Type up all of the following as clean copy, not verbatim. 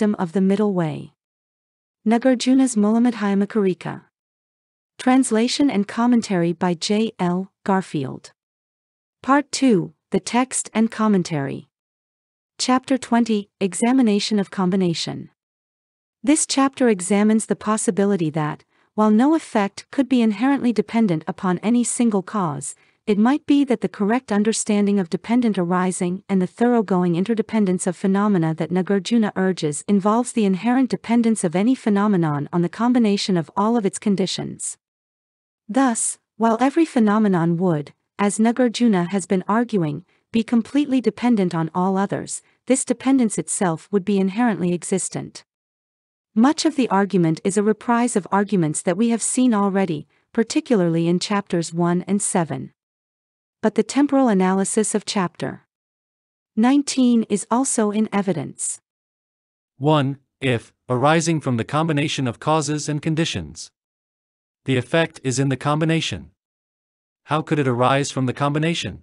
wisdom of the middle way. Nagarjuna's Mulamadhyamakakarika. Translation and commentary by Jay L. Garfield. Part 2, The Text and Commentary. Chapter 20, Examination of Combination. This chapter examines the possibility that, while no effect could be inherently dependent upon any single cause, it might be that the correct understanding of dependent arising and the thoroughgoing interdependence of phenomena that Nagarjuna urges involves the inherent dependence of any phenomenon on the combination of all of its conditions. Thus, while every phenomenon would, as Nagarjuna has been arguing, be completely dependent on all others, this dependence itself would be inherently existent. Much of the argument is a reprise of arguments that we have seen already, particularly in chapters 1 and 7. But the temporal analysis of chapter 19 is also in evidence. 1. If, arising from the combination of causes and conditions. The effect is in the combination. How could it arise from the combination?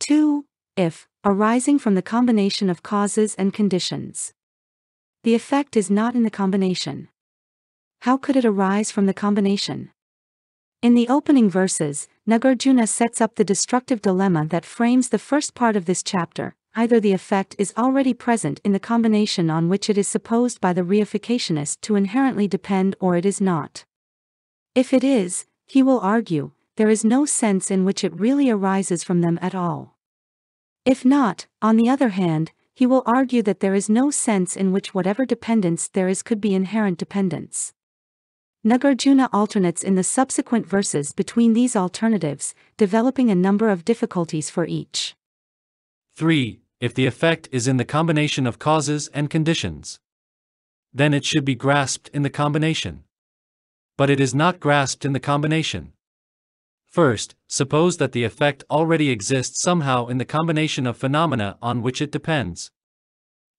2. If, arising from the combination of causes and conditions. The effect is not in the combination. How could it arise from the combination? In the opening verses, Nagarjuna sets up the destructive dilemma that frames the first part of this chapter: either the effect is already present in the combination on which it is supposed by the reificationist to inherently depend, or it is not. If it is, he will argue, there is no sense in which it really arises from them at all. If not, on the other hand, he will argue that there is no sense in which whatever dependence there is could be inherent dependence. Nagarjuna alternates in the subsequent verses between these alternatives, developing a number of difficulties for each. 3. If the effect is in the combination of causes and conditions, then it should be grasped in the combination. But it is not grasped in the combination. First, suppose that the effect already exists somehow in the combination of phenomena on which it depends.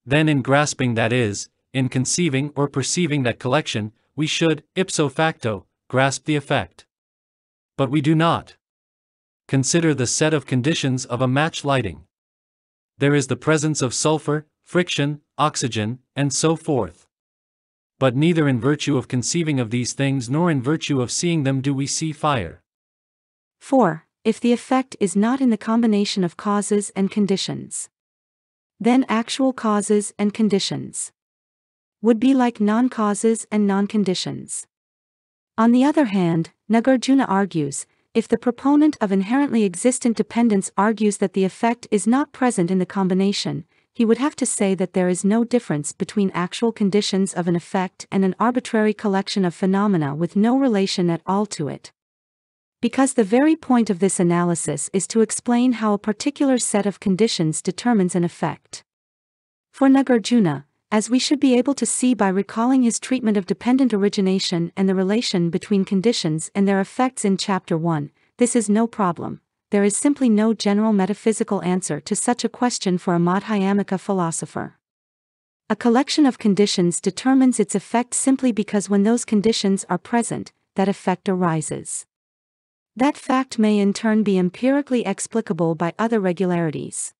Then, in grasping, that is, in conceiving or perceiving that collection, we should, ipso facto, grasp the effect. But we do not. Consider the set of conditions of a match lighting. There is the presence of sulfur, friction, oxygen, and so forth. But neither in virtue of conceiving of these things nor in virtue of seeing them do we see fire. 4. If the effect is not in the combination of causes and conditions, then actual causes and conditions would be like non-causes and non-conditions. On the other hand, Nagarjuna argues, if the proponent of inherently existent dependence argues that the effect is not present in the combination, he would have to say that there is no difference between actual conditions of an effect and an arbitrary collection of phenomena with no relation at all to it. Because the very point of this analysis is to explain how a particular set of conditions determines an effect. For Nagarjuna, as we should be able to see by recalling his treatment of dependent origination and the relation between conditions and their effects in Chapter 1, this is no problem. There is simply no general metaphysical answer to such a question for a Madhyamaka philosopher. A collection of conditions determines its effect simply because when those conditions are present, that effect arises. That fact may in turn be empirically explicable by other regularities.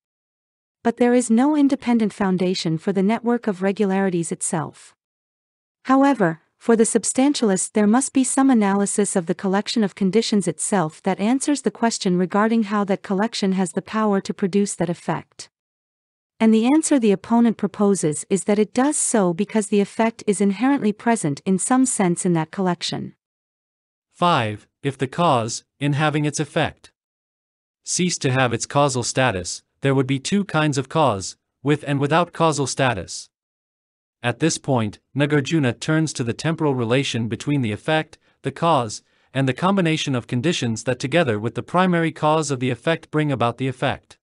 But there is no independent foundation for the network of regularities itself. However, for the substantialist there must be some analysis of the collection of conditions itself that answers the question regarding how that collection has the power to produce that effect. And the answer the opponent proposes is that it does so because the effect is inherently present in some sense in that collection. 5. If the cause, in having its effect, ceased to have its causal status, there would be two kinds of cause, with and without causal status. At this point, Nagarjuna turns to the temporal relation between the effect, the cause, and the combination of conditions that together with the primary cause of the effect bring about the effect.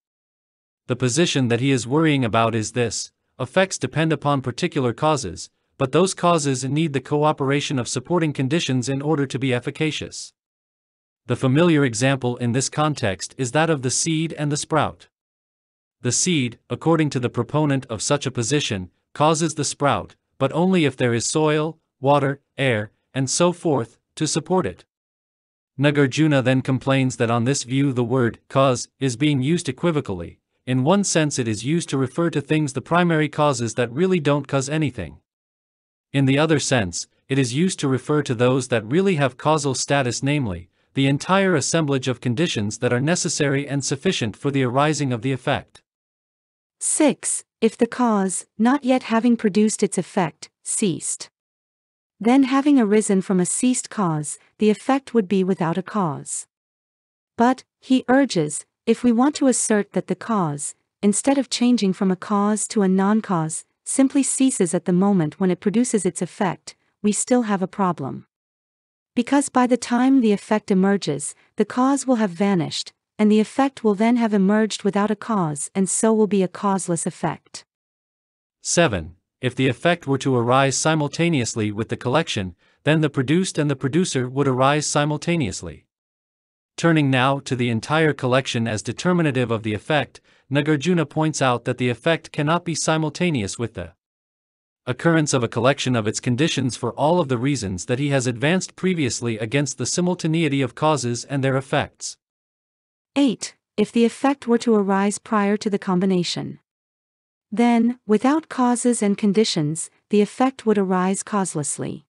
The position that he is worrying about is this: effects depend upon particular causes, but those causes need the cooperation of supporting conditions in order to be efficacious. The familiar example in this context is that of the seed and the sprout. The seed, according to the proponent of such a position, causes the sprout, but only if there is soil, water, air, and so forth, to support it. Nagarjuna then complains that on this view the word cause is being used equivocally, In one sense it is used to refer to things the primary causes that really don't cause anything. In the other sense, it is used to refer to those that really have causal status, namely, the entire assemblage of conditions that are necessary and sufficient for the arising of the effect. 6. If the cause, not yet having produced its effect, ceased. Then having arisen from a ceased cause, the effect would be without a cause. But, he urges, if we want to assert that the cause, instead of changing from a cause to a non-cause, simply ceases at the moment when it produces its effect, we still have a problem. Because by the time the effect emerges, the cause will have vanished, and the effect will then have emerged without a cause and so will be a causeless effect. 7. If the effect were to arise simultaneously with the collection, then the produced and the producer would arise simultaneously. Turning now to the entire collection as determinative of the effect, Nagarjuna points out that the effect cannot be simultaneous with the occurrence of a collection of its conditions for all of the reasons that he has advanced previously against the simultaneity of causes and their effects. 8. If the effect were to arise prior to the combination, then, without causes and conditions, the effect would arise causelessly.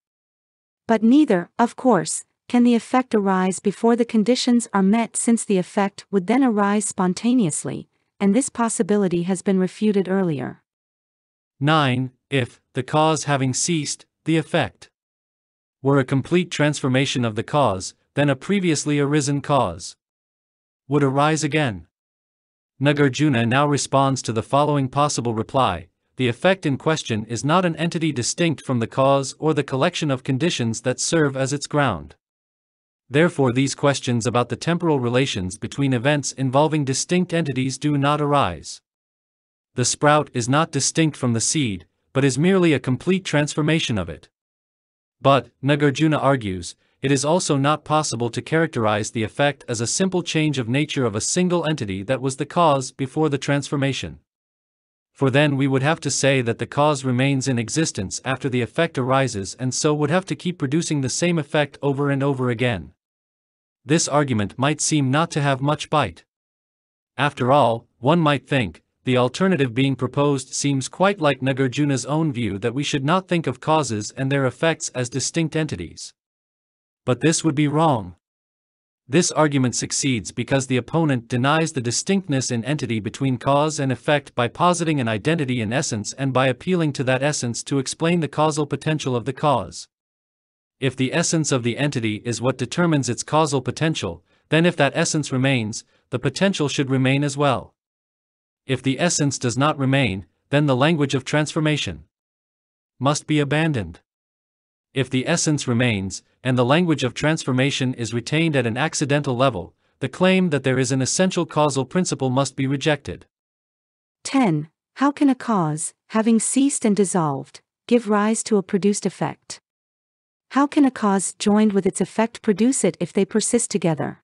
But neither, of course, can the effect arise before the conditions are met, since the effect would then arise spontaneously, and this possibility has been refuted earlier. 9. If, the cause having ceased, the effect were a complete transformation of the cause, then a previously arisen cause would arise again. Nagarjuna now responds to the following possible reply: the effect in question is not an entity distinct from the cause or the collection of conditions that serve as its ground. Therefore, these questions about the temporal relations between events involving distinct entities do not arise. The sprout is not distinct from the seed, but is merely a complete transformation of it. But, Nagarjuna argues, it is also not possible to characterize the effect as a simple change of nature of a single entity that was the cause before the transformation. For then we would have to say that the cause remains in existence after the effect arises, and so would have to keep producing the same effect over and over again. This argument might seem not to have much bite. After all, one might think, the alternative being proposed seems quite like Nagarjuna's own view that we should not think of causes and their effects as distinct entities. But this would be wrong. This argument succeeds because the opponent denies the distinctness in entity between cause and effect by positing an identity in essence and by appealing to that essence to explain the causal potential of the cause. If the essence of the entity is what determines its causal potential, then if that essence remains, the potential should remain as well. If the essence does not remain, then the language of transformation must be abandoned. If the essence remains, and the language of transformation is retained at an accidental level, the claim that there is an essential causal principle must be rejected. 10. How can a cause, having ceased and dissolved, give rise to a produced effect? How can a cause joined with its effect produce it if they persist together?